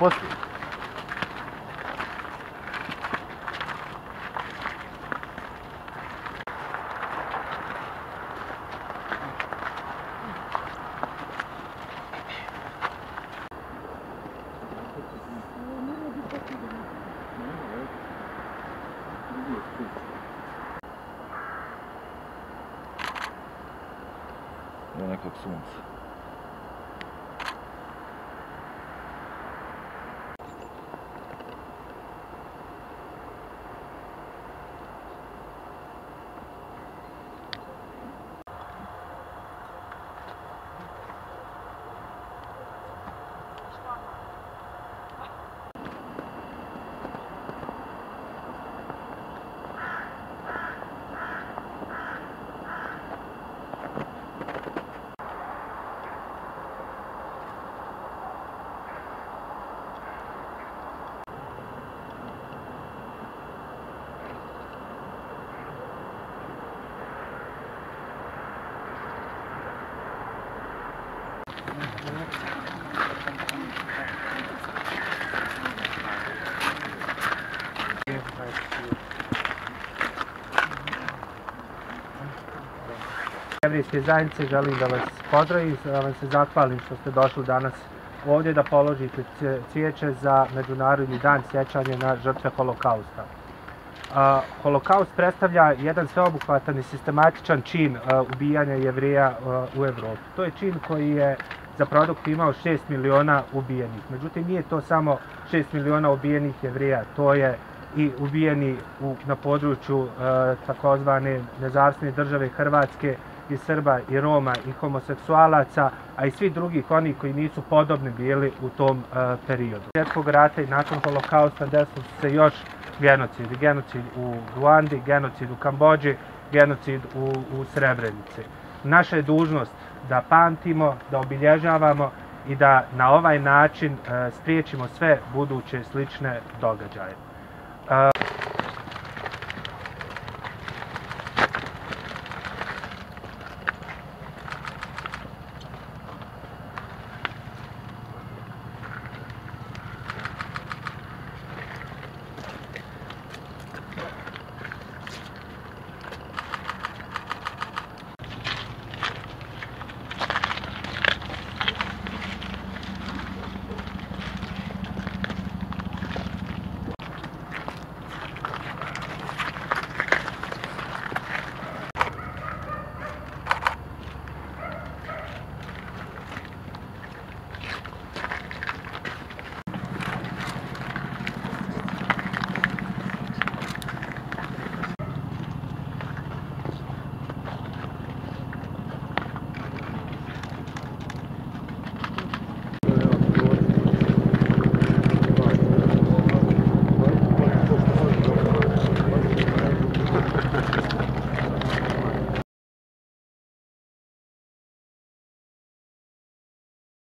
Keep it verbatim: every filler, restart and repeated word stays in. poslije. Do nekog sunca. Evrijske zajednice, želim da vas pozdravim, da vam se zahvalim što ste došli danas ovdje da položite cvijeće za Međunarodni dan sjećanja na žrtve Holokausta. Holokaust predstavlja jedan sveobuhvatan i sistematičan čin ubijanja Jevreja u Evropi. To je čin koji je za produkt imao šest miliona ubijenih. Međutim, nije to samo šest miliona ubijenih Jevreja, to je i ubijeni na području takozvane nezavisne države Hrvatske i Srba i Roma i homoseksualaca, a i svi drugih oni koji nisu podobni bili u tom periodu. Svjetskog rata i nakon Holokausta desilo se još genocid. Genocid u Ruandi, genocid u Kambođi, genocid u Srebrenici. Naša je dužnost da pamtimo, da obilježavamo i da na ovaj način spriječimo sve buduće slične događaje. Uh